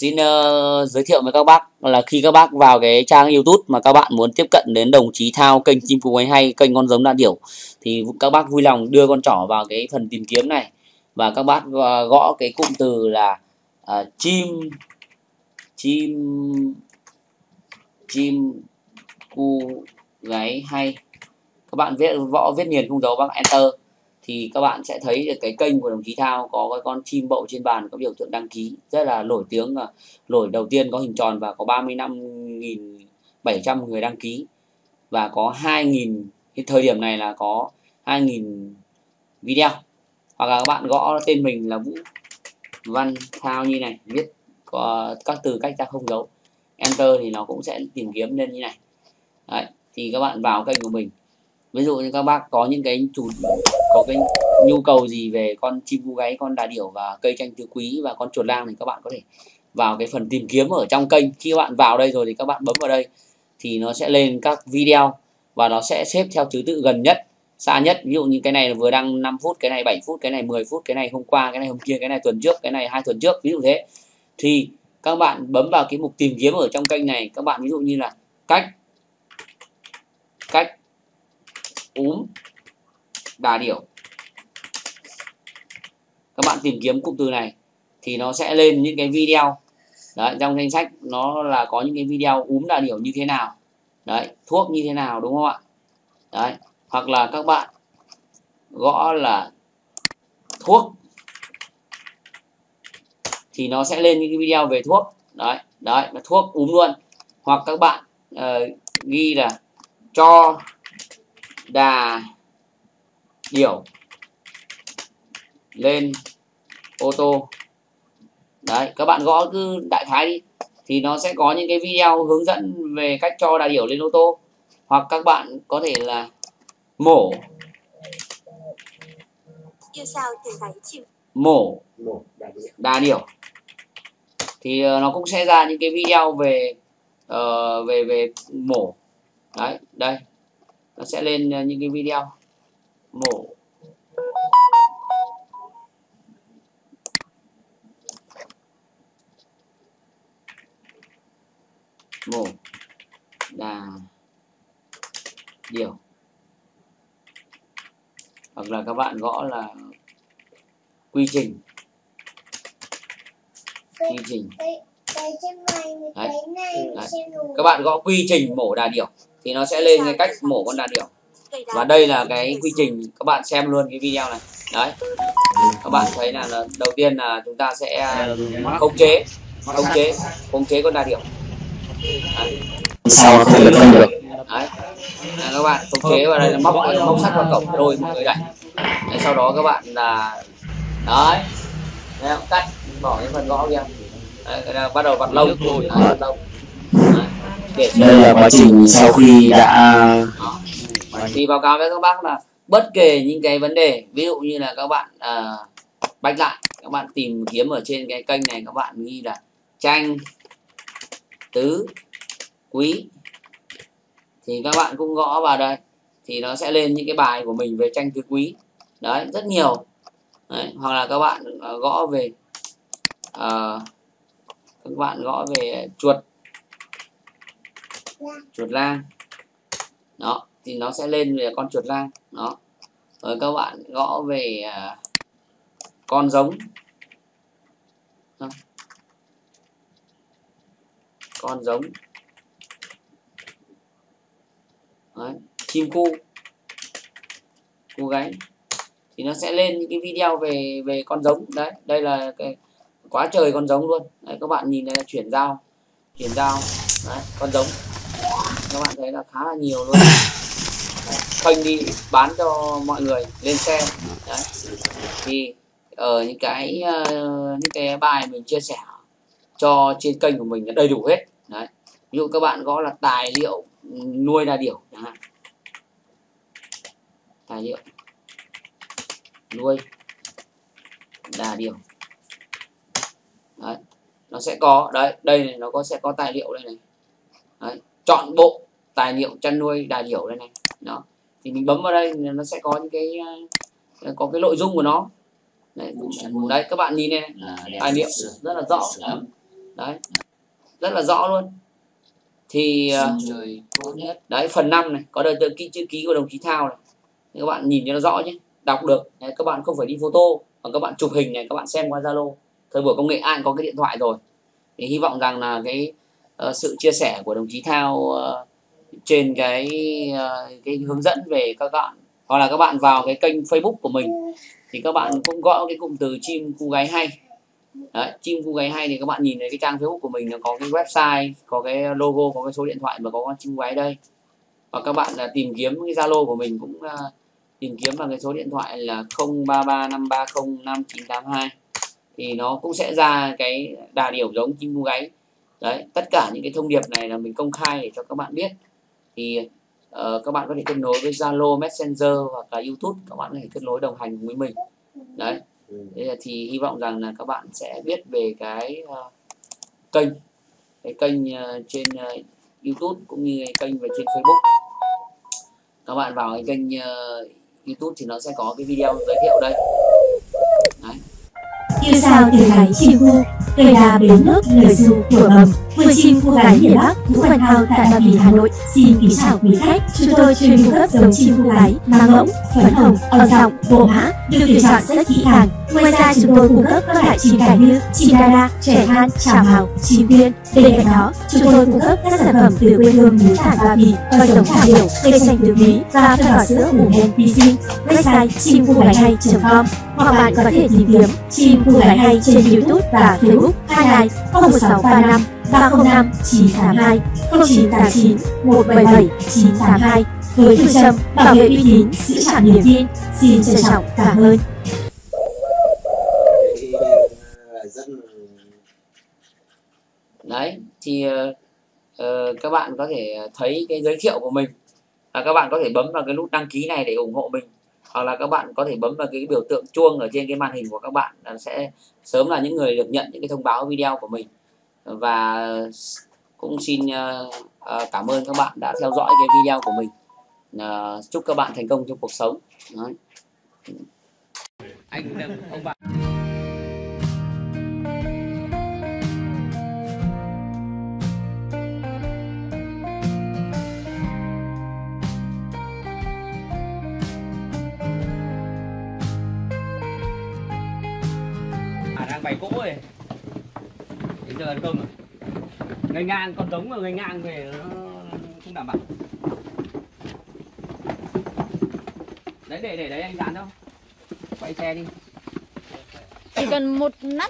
xin giới thiệu với các bác là khi các bác vào cái trang YouTube mà các bạn muốn tiếp cận đến đồng chí Thao, kênh Chimcugay Hay, kênh con giống đa điểu, thì các bác vui lòng đưa con trỏ vào cái phần tìm kiếm này và các bác gõ cái cụm từ là Chimcugay Hay. Các bạn viết liền không dấu, bác enter thì các bạn sẽ thấy được cái kênh của đồng chí Thao có cái con chim bậu trên bàn có biểu tượng đăng ký rất là nổi tiếng, là nổi đầu tiên, có hình tròn và có 35.700 người đăng ký và có 2.000, thời điểm này là có 2.000 video. Hoặc là các bạn gõ tên mình là Vũ Văn Thao như này, viết có các từ cách ra không dấu, enter thì nó cũng sẽ tìm kiếm lên như này. Đấy, thì các bạn vào kênh của mình. Ví dụ như các bác có những cái chủ có cái nhu cầu gì về con chim cu gáy, con đà điểu và cây chanh tứ quý và con chuột lang thì các bạn có thể vào cái phần tìm kiếm ở trong kênh. Khi các bạn vào đây rồi thì các bạn bấm vào đây thì nó sẽ lên các video và nó sẽ xếp theo thứ tự gần nhất, xa nhất. Ví dụ như cái này vừa đăng 5 phút, cái này 7 phút, cái này 10 phút, cái này hôm qua, cái này hôm kia, cái này tuần trước, cái này 2 tuần trước, ví dụ thế. Thì các bạn bấm vào cái mục tìm kiếm ở trong kênh này, các bạn ví dụ như là cách đà điểu, các bạn tìm kiếm cụm từ này thì nó sẽ lên những cái video. Đấy, trong danh sách nó là có những cái video đà điểu như thế nào, đấy, thuốc như thế nào, đúng không ạ? Đấy, hoặc là các bạn gõ là thuốc thì nó sẽ lên những cái video về thuốc, đấy, đấy, là thuốc luôn. Hoặc các bạn ghi là cho đà điểu lên ô tô, đấy, các bạn gõ cứ đại khái đi thì nó sẽ có những cái video hướng dẫn về cách cho đà điểu lên ô tô. Hoặc các bạn có thể là mổ đà điểu thì nó cũng sẽ ra những cái video về về mổ, đấy, đây nó sẽ lên những cái video mổ. Đà điểu. Hoặc là các bạn gõ là quy trình. Đấy. Đấy. Các bạn gõ quy trình mổ đà điểu thì nó sẽ lên cái cách mổ con đà điểu. Và đây là cái quy trình, các bạn xem luôn cái video này. Đấy, các bạn thấy là đầu tiên là chúng ta sẽ khống chế con đà điểu. Đấy. Sao không được không được. Đấy, là các bạn khống chế vào đây là móc sắt vào cổng đôi một người đẩy. Đấy, sau đó các bạn là đấy, đấy cắt bỏ cái phần gõ kia. Đấy, là bắt đầu vặn lông rồi. Đây là quá trình sau khi đã thì báo cáo với các bác là bất kể những cái vấn đề, ví dụ như là các bạn bách lại, các bạn tìm kiếm ở trên cái kênh này, các bạn ghi là chanh tứ quý thì các bạn cũng gõ vào đây thì nó sẽ lên những cái bài của mình về chanh tứ quý, đấy, rất nhiều. Đấy, hoặc là các bạn gõ về chuột lang đó thì nó sẽ lên về con chuột lang đó. Rồi các bạn gõ về con giống đó. Đấy, chim cu gáy thì nó sẽ lên những cái video về con giống. Đấy, đây là cái quá trời con giống luôn. Đấy, các bạn nhìn này là chuyển giao đấy, con giống các bạn thấy là khá là nhiều luôn, khoanh đi bán cho mọi người lên xem. Đấy, thì ở những cái bài mình chia sẻ cho trên kênh của mình là đầy đủ hết. Đấy, ví dụ các bạn gõ là tài liệu nuôi đà điểu chẳng hạn, tài liệu nuôi đà điểu, đấy, nó sẽ có, đấy, đây này, nó sẽ có tài liệu đây này. Đấy, chọn bộ tài liệu chăn nuôi đà điểu đây này. Đó, thì mình bấm vào đây nó sẽ có những cái nội dung của nó. Đấy, các bạn nhìn này, tài liệu rất là rõ. đấy, rất là rõ luôn. Thì đấy, phần 5 này có đời tự chữ ký của đồng chí Thao này, các bạn nhìn cho nó rõ nhé, đọc được đấy, các bạn không phải đi photo, còn các bạn chụp hình này, các bạn xem qua Zalo. Thời buổi công nghệ ai cũng có cái điện thoại rồi, thì hy vọng rằng là cái sự chia sẻ của đồng chí Thao trên cái hướng dẫn về các bạn, hoặc là các bạn vào cái kênh Facebook của mình thì các bạn cũng gõ cái cụm từ Chimcugay Hay. Đấy, Chimcugay Hay thì các bạn nhìn thấy cái trang Facebook của mình nó có cái website, có cái logo, có cái số điện thoại và có con Chimcugay đây. Và các bạn là tìm kiếm cái Zalo của mình cũng tìm kiếm vào cái số điện thoại là 0335305982 thì nó cũng sẽ ra cái đà điểu giống Chimcugay. Đấy, tất cả những cái thông điệp này là mình công khai để cho các bạn biết. Thì các bạn có thể kết nối với Zalo, Messenger hoặc là YouTube, các bạn có thể kết nối đồng hành với mình. Đấy. Thì hy vọng rằng là các bạn sẽ biết về cái kênh trên YouTube cũng như kênh về trên Facebook. Các bạn vào cái kênh YouTube thì nó sẽ có cái video giới thiệu đây. Đấy. Như sao từ gái chim cu, đây là bến nước lời du của mầm vườn chim cô gái miền Bắc Vũ Văn Thao tại Ba Vì, Hà Nội. Xin kính chào quý khách. Chúng tôi chuyên cung cấp giống chim cô gái mang ngỗng, phấn hồng, ở giọng, bộ mã được tuyển chọn rất kỹ càng. Ngoài ra chúng tôi cung cấp các loại chim cánh như chim đa la, trẻ han, chảo hào, chim viên. Bên cạnh đó, chúng tôi cung cấp các sản phẩm từ quê hương núi Tản Ba Vì và giống thảo điểu, cây chanh tứ quý và phân bò sữa ủ men vi sinh. Website chimcugayhay.com hoặc bạn có thể tìm kiếm Chimcugay Hay trên YouTube và Facebook. Hotline 01635 305 982 0989 177 982 với phương châm bảo vệ uy tín, giữ chọn niềm tin. Xin trân trọng cảm ơn. Đấy, thì các bạn có thể thấy cái giới thiệu của mình, và các bạn có thể bấm vào cái nút đăng ký này để ủng hộ mình, hoặc là các bạn có thể bấm vào cái biểu tượng chuông ở trên cái màn hình của các bạn, sẽ sớm là những người được nhận những cái thông báo video của mình. Và cũng xin cảm ơn các bạn đã theo dõi cái video của mình. Chúc các bạn thành công trong cuộc sống. Đấy. Đang bày cỗ rồi, đến giờ ăn cơm rồi. Ngày ngang con giống mà ngày ngang về nó không đảm bảo. Đấy, để đấy anh dán đâu, quay xe đi. Chỉ cần một nắp.